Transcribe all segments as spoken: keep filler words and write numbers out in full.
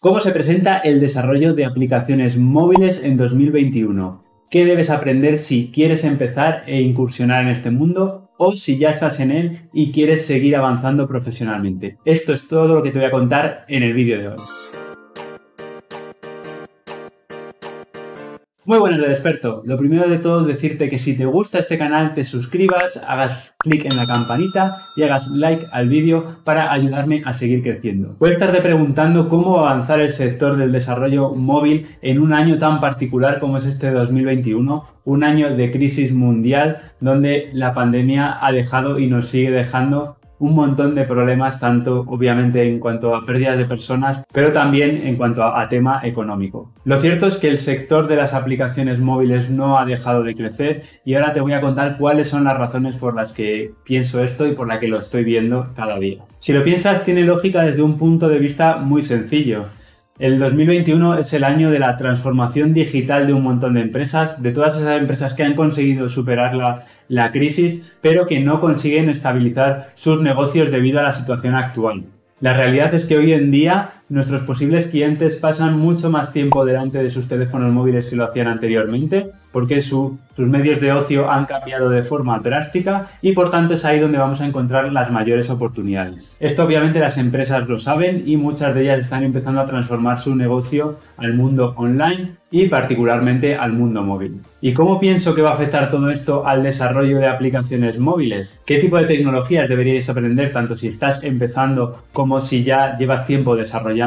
¿Cómo se presenta el desarrollo de aplicaciones móviles en dos mil veintiuno? ¿Qué debes aprender si quieres empezar e incursionar en este mundo o si ya estás en él y quieres seguir avanzando profesionalmente? Esto es todo lo que te voy a contar en el vídeo de hoy. Muy buenas, DevExperto. Lo primero de todo es decirte que si te gusta este canal te suscribas, hagas clic en la campanita y hagas like al vídeo para ayudarme a seguir creciendo. Puedes estarte preguntando cómo avanzar el sector del desarrollo móvil en un año tan particular como es este dos mil veintiuno, un año de crisis mundial donde la pandemia ha dejado y nos sigue dejando un montón de problemas, tanto obviamente en cuanto a pérdidas de personas, pero también en cuanto a, a tema económico. Lo cierto es que el sector de las aplicaciones móviles no ha dejado de crecer y ahora te voy a contar cuáles son las razones por las que pienso esto y por la que lo estoy viendo cada día. Si lo piensas, tiene lógica desde un punto de vista muy sencillo. El dos mil veintiuno es el año de la transformación digital de un montón de empresas, de todas esas empresas que han conseguido superar la, la crisis, pero que no consiguen estabilizar sus negocios debido a la situación actual. La realidad es que hoy en día nuestros posibles clientes pasan mucho más tiempo delante de sus teléfonos móviles que lo hacían anteriormente, porque su, sus medios de ocio han cambiado de forma drástica y por tanto es ahí donde vamos a encontrar las mayores oportunidades. Esto obviamente las empresas lo saben y muchas de ellas están empezando a transformar su negocio al mundo online y particularmente al mundo móvil. ¿Y cómo pienso que va a afectar todo esto al desarrollo de aplicaciones móviles? ¿Qué tipo de tecnologías deberíais aprender tanto si estás empezando como si ya llevas tiempo desarrollando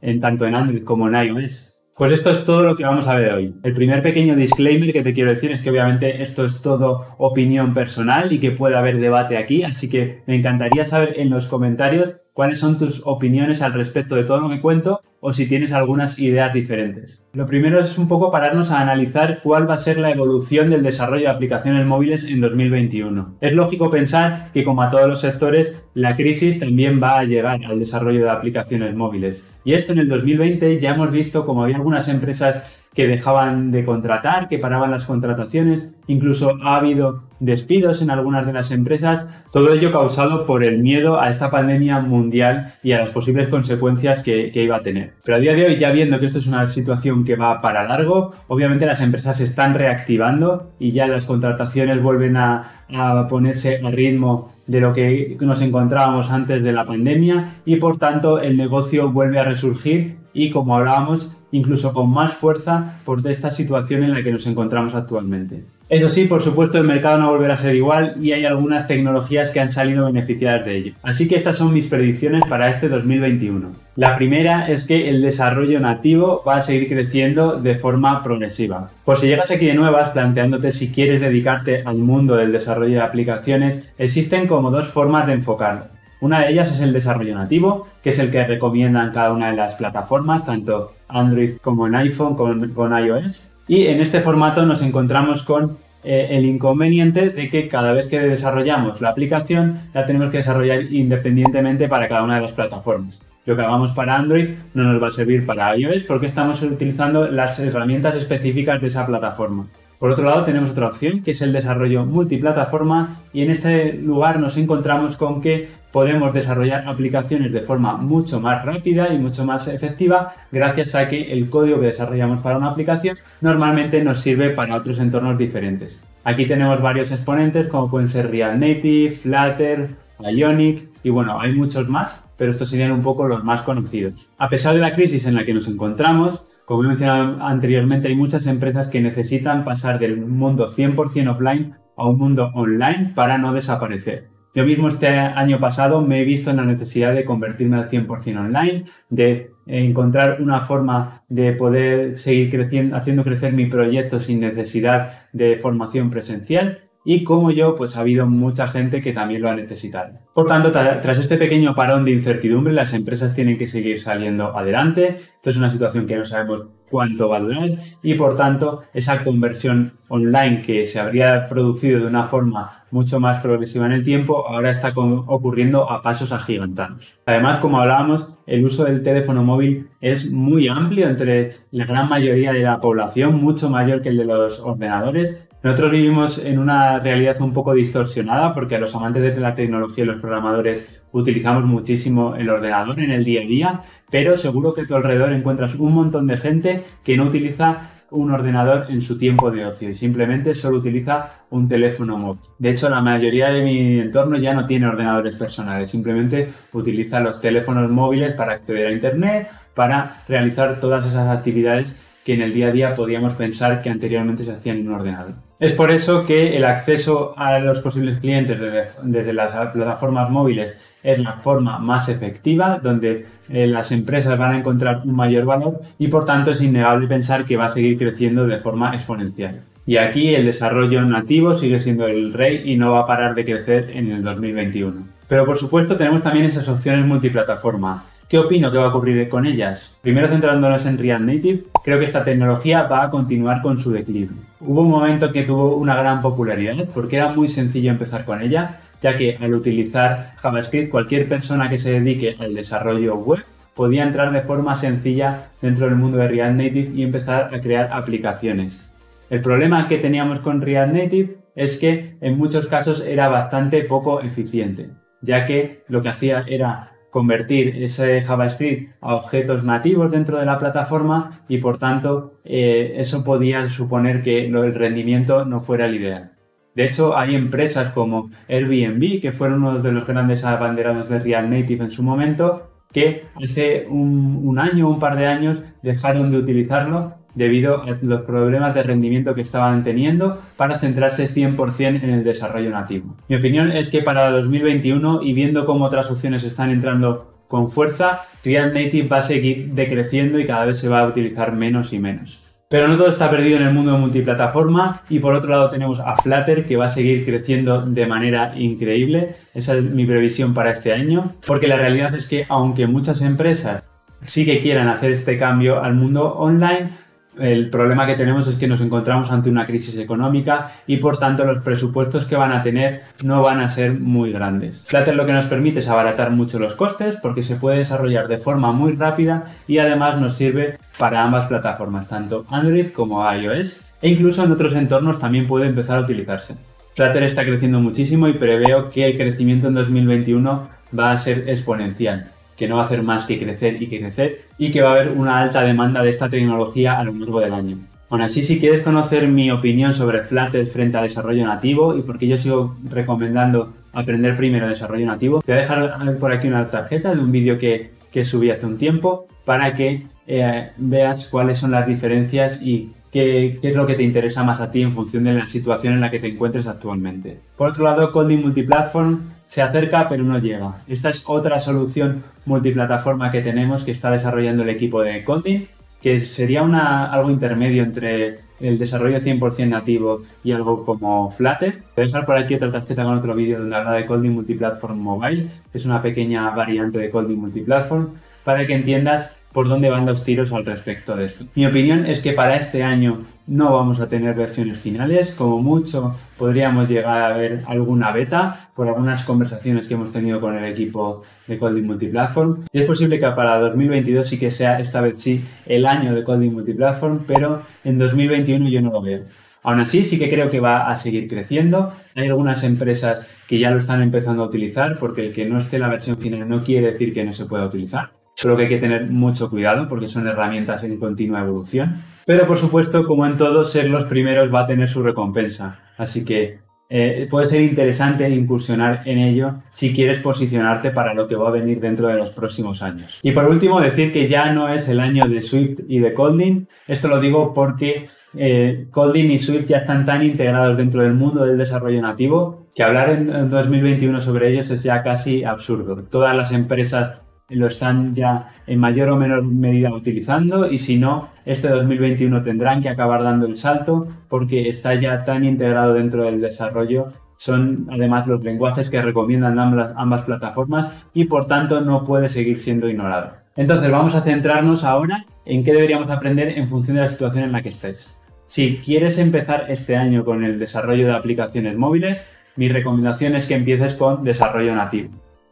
en, tanto en Android como en iOS? Pues esto es todo lo que vamos a ver hoy. El primer pequeño disclaimer que te quiero decir es que obviamente esto es todo opinión personal y que puede haber debate aquí, así que me encantaría saber en los comentarios cuáles son tus opiniones al respecto de todo lo que cuento o si tienes algunas ideas diferentes. Lo primero es un poco pararnos a analizar cuál va a ser la evolución del desarrollo de aplicaciones móviles en dos mil veintiuno. Es lógico pensar que, como a todos los sectores, la crisis también va a llegar al desarrollo de aplicaciones móviles. Y esto en el dos mil veinte ya hemos visto como había algunas empresas que dejaban de contratar, que paraban las contrataciones, incluso ha habido despidos en algunas de las empresas, todo ello causado por el miedo a esta pandemia mundial y a las posibles consecuencias que, que iba a tener. Pero a día de hoy, ya viendo que esto es una situación que va para largo, obviamente las empresas se están reactivando y ya las contrataciones vuelven a, a ponerse al ritmo de lo que nos encontrábamos antes de la pandemia y por tanto el negocio vuelve a resurgir y, como hablábamos, incluso con más fuerza por esta situación en la que nos encontramos actualmente. Eso sí, por supuesto, el mercado no volverá a ser igual y hay algunas tecnologías que han salido beneficiadas de ello. Así que estas son mis predicciones para este dos mil veintiuno. La primera es que el desarrollo nativo va a seguir creciendo de forma progresiva. Por si llegas aquí de nuevas planteándote si quieres dedicarte al mundo del desarrollo de aplicaciones, existen como dos formas de enfocarlo. Una de ellas es el desarrollo nativo, que es el que recomiendan cada una de las plataformas, tanto Android como en iPhone, con, con iOS. Y en este formato nos encontramos con eh, el inconveniente de que cada vez que desarrollamos la aplicación la tenemos que desarrollar independientemente para cada una de las plataformas. Lo que hagamos para Android no nos va a servir para iOS porque estamos utilizando las herramientas específicas de esa plataforma. Por otro lado, tenemos otra opción que es el desarrollo multiplataforma y en este lugar nos encontramos con que podemos desarrollar aplicaciones de forma mucho más rápida y mucho más efectiva gracias a que el código que desarrollamos para una aplicación normalmente nos sirve para otros entornos diferentes. Aquí tenemos varios exponentes como pueden ser React Native, Flutter, Ionic y bueno, hay muchos más, pero estos serían un poco los más conocidos. A pesar de la crisis en la que nos encontramos, como he mencionado anteriormente, hay muchas empresas que necesitan pasar del mundo cien por cien offline a un mundo online para no desaparecer. Yo mismo este año pasado me he visto en la necesidad de convertirme al cien por cien online, de encontrar una forma de poder seguir creciendo, haciendo crecer mi proyecto sin necesidad de formación presencial. Y como yo, pues ha habido mucha gente que también lo ha necesitado. Por tanto, tra tras este pequeño parón de incertidumbre, las empresas tienen que seguir saliendo adelante. Esto es una situación que no sabemos cuánto va a durar y, por tanto, esa conversión online que se habría producido de una forma mucho más progresiva en el tiempo, ahora está ocurriendo a pasos agigantados. Además, como hablábamos, el uso del teléfono móvil es muy amplio entre la gran mayoría de la población, mucho mayor que el de los ordenadores, Nosotros vivimos en una realidad un poco distorsionada porque a los amantes de la tecnología y los programadores utilizamos muchísimo el ordenador en el día a día, pero seguro que a tu alrededor encuentras un montón de gente que no utiliza un ordenador en su tiempo de ocio y simplemente solo utiliza un teléfono móvil. De hecho, la mayoría de mi entorno ya no tiene ordenadores personales, simplemente utiliza los teléfonos móviles para acceder a internet, para realizar todas esas actividades que en el día a día podíamos pensar que anteriormente se hacían en un ordenador. Es por eso que el acceso a los posibles clientes desde, desde las plataformas móviles es la forma más efectiva, donde eh, las empresas van a encontrar un mayor valor y por tanto es innegable pensar que va a seguir creciendo de forma exponencial. Y aquí el desarrollo nativo sigue siendo el rey y no va a parar de crecer en el dos mil veintiuno. Pero por supuesto tenemos también esas opciones multiplataforma. ¿Qué opino que va a ocurrir con ellas? Primero centrándonos en React Native, creo que esta tecnología va a continuar con su declive. Hubo un momento que tuvo una gran popularidad porque era muy sencillo empezar con ella, ya que al utilizar JavaScript cualquier persona que se dedique al desarrollo web podía entrar de forma sencilla dentro del mundo de React Native y empezar a crear aplicaciones. El problema que teníamos con React Native es que en muchos casos era bastante poco eficiente, ya que lo que hacía era convertir ese JavaScript a objetos nativos dentro de la plataforma y por tanto eh, eso podía suponer que el rendimiento no fuera el ideal. De hecho, hay empresas como Airbnb, que fueron uno de los grandes abanderados de React Native en su momento, que hace un, un año, un par de años dejaron de utilizarlo debido a los problemas de rendimiento que estaban teniendo para centrarse cien por cien en el desarrollo nativo. Mi opinión es que para dos mil veintiuno y viendo cómo otras opciones están entrando con fuerza, React Native va a seguir decreciendo y cada vez se va a utilizar menos y menos. Pero no todo está perdido en el mundo de multiplataforma y por otro lado tenemos a Flutter que va a seguir creciendo de manera increíble. Esa es mi previsión para este año, porque la realidad es que aunque muchas empresas sí que quieran hacer este cambio al mundo online, el problema que tenemos es que nos encontramos ante una crisis económica y por tanto los presupuestos que van a tener no van a ser muy grandes. Flutter lo que nos permite es abaratar mucho los costes porque se puede desarrollar de forma muy rápida y además nos sirve para ambas plataformas, tanto Android como iOS, e incluso en otros entornos también puede empezar a utilizarse. Flutter está creciendo muchísimo y preveo que el crecimiento en dos mil veintiuno va a ser exponencial, que no va a hacer más que crecer y que crecer y que va a haber una alta demanda de esta tecnología a lo largo del año. Aún así, si quieres conocer mi opinión sobre Flutter frente al desarrollo nativo y porque yo sigo recomendando aprender primero el desarrollo nativo, te voy a dejar por aquí una tarjeta de un vídeo que, que subí hace un tiempo para que eh, veas cuáles son las diferencias y qué, qué es lo que te interesa más a ti en función de la situación en la que te encuentres actualmente. Por otro lado, Kotlin Multiplatform se acerca pero no llega. Esta es otra solución multiplataforma que tenemos que está desarrollando el equipo de Kotlin, que sería una, algo intermedio entre el desarrollo cien por cien nativo y algo como Flutter. Voy a dejar por aquí otra tarjeta con otro vídeo donde habla de Kotlin Multiplatform Mobile, que es una pequeña variante de Kotlin Multiplatform, para que entiendas por dónde van los tiros al respecto de esto. Mi opinión es que para este año no vamos a tener versiones finales, como mucho podríamos llegar a ver alguna beta por algunas conversaciones que hemos tenido con el equipo de Kotlin Multiplatform. Es posible que para dos mil veintidós sí que sea, esta vez sí, el año de Kotlin Multiplatform, pero en dos mil veintiuno yo no lo veo. Aún así, sí que creo que va a seguir creciendo. Hay algunas empresas que ya lo están empezando a utilizar porque el que no esté en la versión final no quiere decir que no se pueda utilizar. Solo que hay que tener mucho cuidado porque son herramientas en continua evolución. Pero por supuesto, como en todo, ser los primeros va a tener su recompensa. Así que eh, puede ser interesante incursionar en ello si quieres posicionarte para lo que va a venir dentro de los próximos años. Y por último, decir que ya no es el año de Swift y de Kotlin. Esto lo digo porque eh, Kotlin y Swift ya están tan integrados dentro del mundo del desarrollo nativo que hablar en dos mil veintiuno sobre ellos es ya casi absurdo. Todas las empresas lo están ya en mayor o menor medida utilizando y si no, este dos mil veintiuno tendrán que acabar dando el salto porque está ya tan integrado dentro del desarrollo. Son además los lenguajes que recomiendan ambas, ambas plataformas y por tanto no puede seguir siendo ignorado. Entonces vamos a centrarnos ahora en qué deberíamos aprender en función de la situación en la que estés. Si quieres empezar este año con el desarrollo de aplicaciones móviles, mi recomendación es que empieces con desarrollo nativo.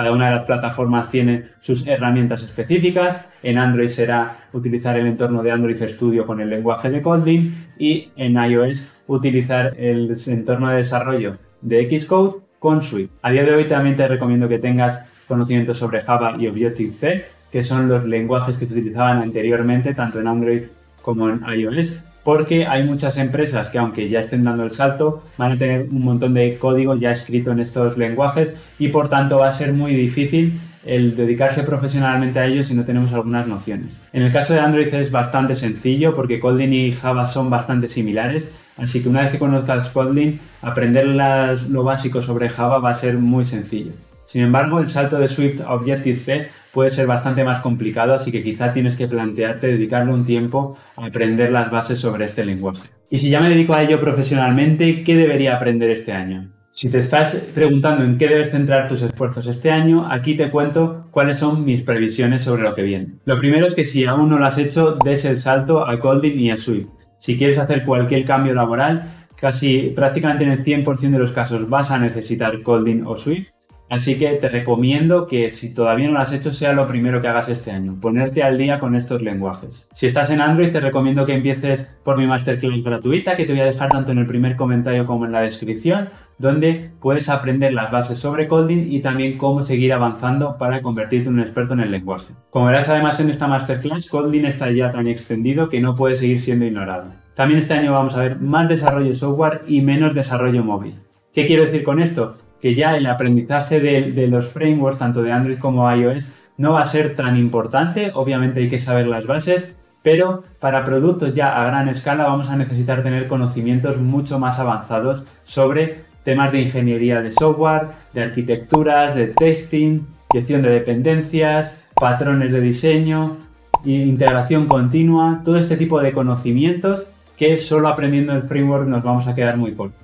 Cada una de las plataformas tiene sus herramientas específicas. En Android será utilizar el entorno de Android Studio con el lenguaje de Kotlin y en iOS utilizar el entorno de desarrollo de Xcode con Swift. A día de hoy también te recomiendo que tengas conocimientos sobre Java y Objective-C, que son los lenguajes que se utilizaban anteriormente tanto en Android como en iOS, porque hay muchas empresas que, aunque ya estén dando el salto, van a tener un montón de código ya escrito en estos lenguajes y, por tanto, va a ser muy difícil el dedicarse profesionalmente a ellos si no tenemos algunas nociones. En el caso de Android es bastante sencillo porque Kotlin y Java son bastante similares, así que una vez que conozcas Kotlin, aprender las, lo básico sobre Java va a ser muy sencillo. Sin embargo, el salto de Swift a Objective-C puede ser bastante más complicado, así que quizá tienes que plantearte dedicarle un tiempo a aprender las bases sobre este lenguaje. Y si ya me dedico a ello profesionalmente, ¿qué debería aprender este año? Si te estás preguntando en qué debes centrar tus esfuerzos este año, aquí te cuento cuáles son mis previsiones sobre lo que viene. Lo primero es que si aún no lo has hecho, des el salto a Kotlin y a Swift. Si quieres hacer cualquier cambio laboral, casi prácticamente en el cien por ciento de los casos vas a necesitar Kotlin o Swift. Así que te recomiendo que, si todavía no lo has hecho, sea lo primero que hagas este año, ponerte al día con estos lenguajes. Si estás en Android, te recomiendo que empieces por mi masterclass gratuita, que te voy a dejar tanto en el primer comentario como en la descripción, donde puedes aprender las bases sobre Kotlin y también cómo seguir avanzando para convertirte en un experto en el lenguaje. Como verás, además, en esta masterclass, Kotlin está ya tan extendido que no puede seguir siendo ignorado. También este año vamos a ver más desarrollo software y menos desarrollo móvil. ¿Qué quiero decir con esto? Que ya el aprendizaje de, de los frameworks, tanto de Android como iOS, no va a ser tan importante. Obviamente hay que saber las bases, pero para productos ya a gran escala vamos a necesitar tener conocimientos mucho más avanzados sobre temas de ingeniería de software, de arquitecturas, de testing, gestión de dependencias, patrones de diseño, integración continua, todo este tipo de conocimientos que solo aprendiendo el framework nos vamos a quedar muy cortos.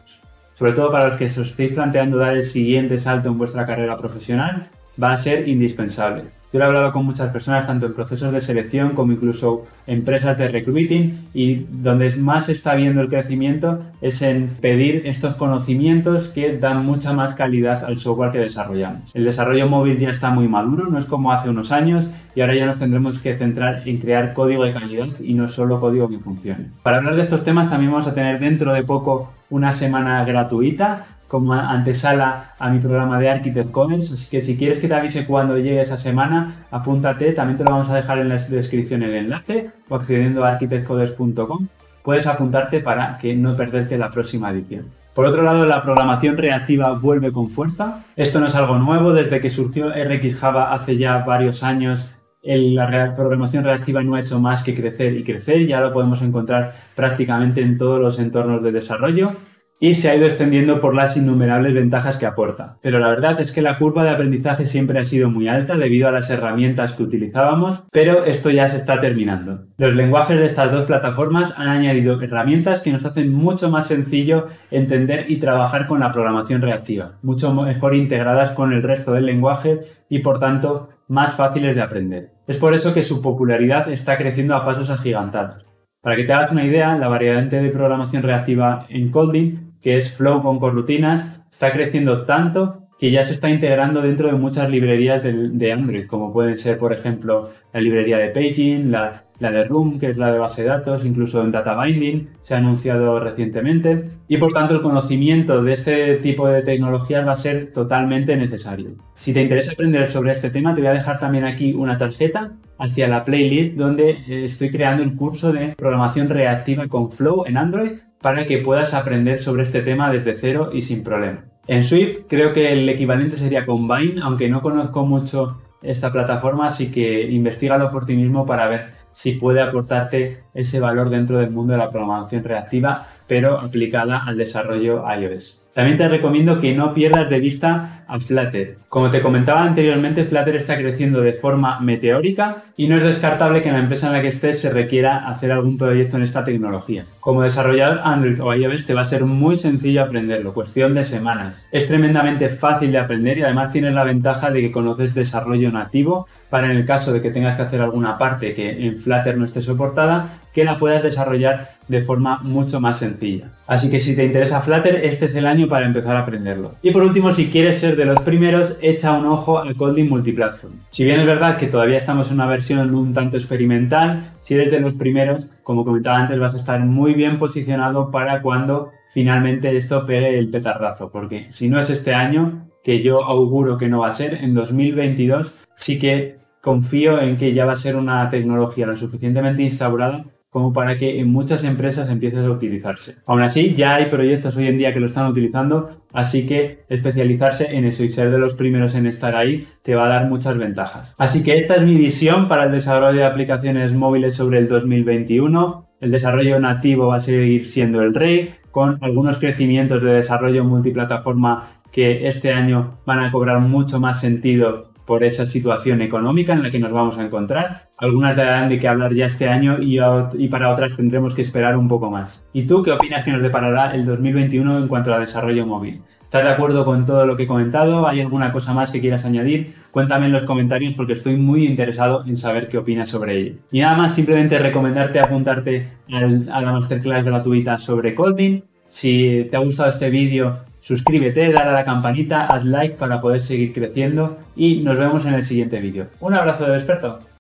Sobre todo para los que os estéis planteando dar el siguiente salto en vuestra carrera profesional, va a ser indispensable. Yo lo he hablado con muchas personas, tanto en procesos de selección como incluso empresas de recruiting, y donde más se está viendo el crecimiento es en pedir estos conocimientos que dan mucha más calidad al software que desarrollamos. El desarrollo móvil ya está muy maduro, no es como hace unos años, y ahora ya nos tendremos que centrar en crear código de calidad y no solo código que funcione. Para hablar de estos temas también vamos a tener dentro de poco una semana gratuita como antesala a mi programa de ArchitectCoders, así que si quieres que te avise cuando llegue esa semana, apúntate. También te lo vamos a dejar en la descripción el enlace, o accediendo a architect coders punto com puedes apuntarte para que no perderte la próxima edición. Por otro lado, la programación reactiva vuelve con fuerza. Esto no es algo nuevo. Desde que surgió RxJava hace ya varios años, la programación reactiva no ha hecho más que crecer y crecer. Ya lo podemos encontrar prácticamente en todos los entornos de desarrollo y se ha ido extendiendo por las innumerables ventajas que aporta. Pero la verdad es que la curva de aprendizaje siempre ha sido muy alta debido a las herramientas que utilizábamos, pero esto ya se está terminando. Los lenguajes de estas dos plataformas han añadido herramientas que nos hacen mucho más sencillo entender y trabajar con la programación reactiva, mucho mejor integradas con el resto del lenguaje y, por tanto, más fáciles de aprender. Es por eso que su popularidad está creciendo a pasos agigantados. Para que te hagas una idea, la variante de programación reactiva en Kotlin, que es Flow con Corrutinas, está creciendo tanto que ya se está integrando dentro de muchas librerías de, de Android, como pueden ser, por ejemplo, la librería de Paging, la, la de Room, que es la de base de datos, incluso en Data Binding se ha anunciado recientemente. Y por tanto, el conocimiento de este tipo de tecnologías va a ser totalmente necesario. Si te interesa aprender sobre este tema, te voy a dejar también aquí una tarjeta hacia la playlist donde estoy creando un curso de programación reactiva con Flow en Android, para que puedas aprender sobre este tema desde cero y sin problema. En Swift creo que el equivalente sería Combine, aunque no conozco mucho esta plataforma, así que investígalo por ti mismo para ver si puede aportarte ese valor dentro del mundo de la programación reactiva, pero aplicada al desarrollo iOS. También te recomiendo que no pierdas de vista a Flutter. Como te comentaba anteriormente, Flutter está creciendo de forma meteórica y no es descartable que en la empresa en la que estés se requiera hacer algún proyecto en esta tecnología. Como desarrollador Android o iOS te va a ser muy sencillo aprenderlo, cuestión de semanas. Es tremendamente fácil de aprender y además tienes la ventaja de que conoces desarrollo nativo para, en el caso de que tengas que hacer alguna parte que en Flutter no esté soportada, que la puedas desarrollar de forma mucho más sencilla. Así que si te interesa Flutter, este es el año para empezar a aprenderlo. Y por último, si quieres ser ser de los primeros, echa un ojo a Kotlin Multiplatform. Si bien es verdad que todavía estamos en una versión un tanto experimental, si eres de los primeros, como comentaba antes, vas a estar muy bien posicionado para cuando finalmente esto pegue el petardazo, porque si no es este año, que yo auguro que no va a ser, en dos mil veintidós sí que confío en que ya va a ser una tecnología lo suficientemente instaurada como para que en muchas empresas empiece a utilizarse. Aún así, ya hay proyectos hoy en día que lo están utilizando, así que especializarse en eso y ser de los primeros en estar ahí te va a dar muchas ventajas. Así que esta es mi visión para el desarrollo de aplicaciones móviles sobre el dos mil veintiuno. El desarrollo nativo va a seguir siendo el rey, con algunos crecimientos de desarrollo multiplataforma que este año van a cobrar mucho más sentido por esa situación económica en la que nos vamos a encontrar. Algunas darán de qué hablar ya este año y, y para otras tendremos que esperar un poco más. ¿Y tú qué opinas que nos deparará el dos mil veintiuno en cuanto a desarrollo móvil? ¿Estás de acuerdo con todo lo que he comentado? ¿Hay alguna cosa más que quieras añadir? Cuéntame en los comentarios porque estoy muy interesado en saber qué opinas sobre ello. Y nada más, simplemente recomendarte apuntarte al, a la masterclass gratuita sobre Kotlin. Si te ha gustado este vídeo, suscríbete, dale a la campanita, haz like para poder seguir creciendo y nos vemos en el siguiente vídeo. Un abrazo de experto.